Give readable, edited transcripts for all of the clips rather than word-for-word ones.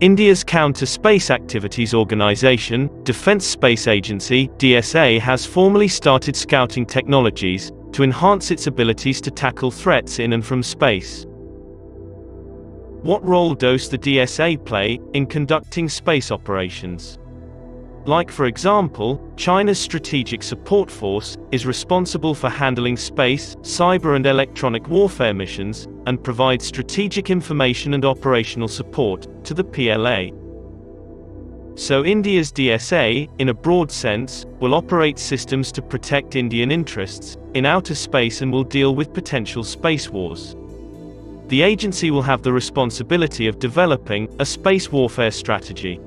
India's Counter Space Activities Organisation, Defence Space Agency (DSA) has formally started scouting technologies to enhance its abilities to tackle threats in and from space. What role does the DSA play in conducting space operations? Like, for example, China's Strategic Support Force is responsible for handling space, cyber and electronic warfare missions, and provides strategic information and operational support to the PLA. So India's DSA, in a broad sense, will operate systems to protect Indian interests in outer space and will deal with potential space wars. The agency will have the responsibility of developing a space warfare strategy.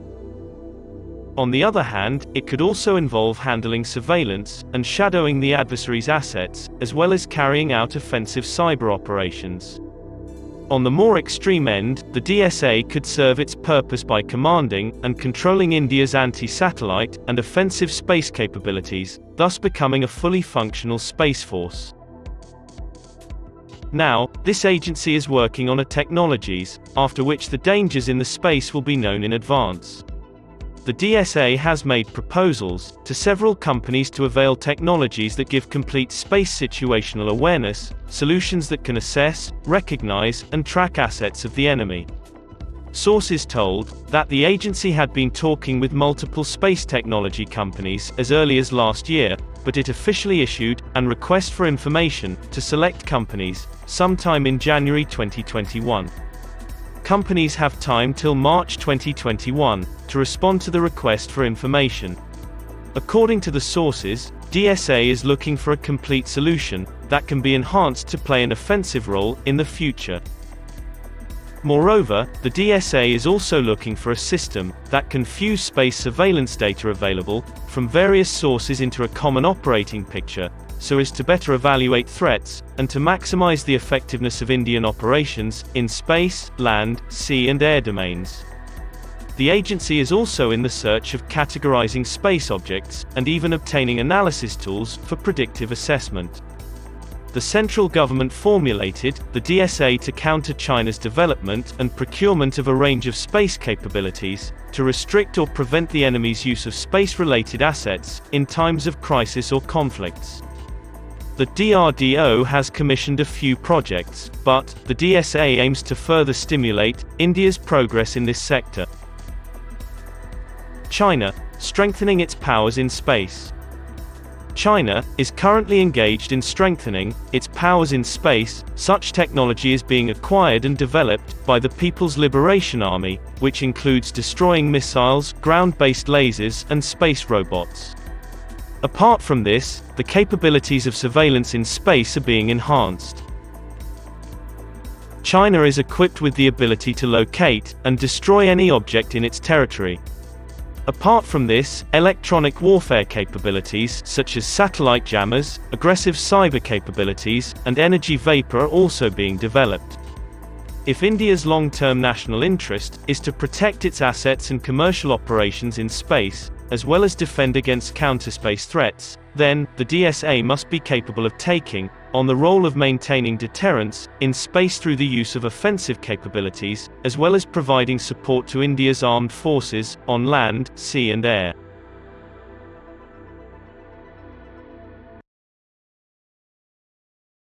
On the other hand, it could also involve handling surveillance and shadowing the adversary's assets, as well as carrying out offensive cyber operations. On the more extreme end, the DSA could serve its purpose by commanding and controlling India's anti-satellite and offensive space capabilities, thus becoming a fully functional space force. Now, this agency is working on technologies, after which the dangers in the space will be known in advance. The DSA has made proposals to several companies to avail technologies that give complete space situational awareness, solutions that can assess, recognize, and track assets of the enemy. Sources told that the agency had been talking with multiple space technology companies as early as last year, but it officially issued an request for information to select companies sometime in January 2021. Companies have time till March 2021 to respond to the request for information. According to the sources, DSA is looking for a complete solution that can be enhanced to play an offensive role in the future. Moreover, the DSA is also looking for a system that can fuse space surveillance data available from various sources into a common operating picture, so as to better evaluate threats, and to maximize the effectiveness of Indian operations in space, land, sea and air domains. The agency is also in the search of categorizing space objects, and even obtaining analysis tools for predictive assessment. The central government formulated the DSA to counter China's development and procurement of a range of space capabilities, to restrict or prevent the enemy's use of space-related assets in times of crisis or conflicts. The DRDO has commissioned a few projects, but the DSA aims to further stimulate India's progress in this sector. China, strengthening its powers in space. China is currently engaged in strengthening its powers in space. Such technology is being acquired and developed by the People's Liberation Army, which includes destroying missiles, ground-based lasers, and space robots. Apart from this, the capabilities of surveillance in space are being enhanced. China is equipped with the ability to locate and destroy any object in its territory. Apart from this, electronic warfare capabilities such as satellite jammers, aggressive cyber capabilities, and energy vapor are also being developed. If India's long-term national interest is to protect its assets and commercial operations in space, as well as defend against counterspace threats, then the DSA must be capable of taking on the role of maintaining deterrence in space through the use of offensive capabilities, as well as providing support to India's armed forces on land, sea and air.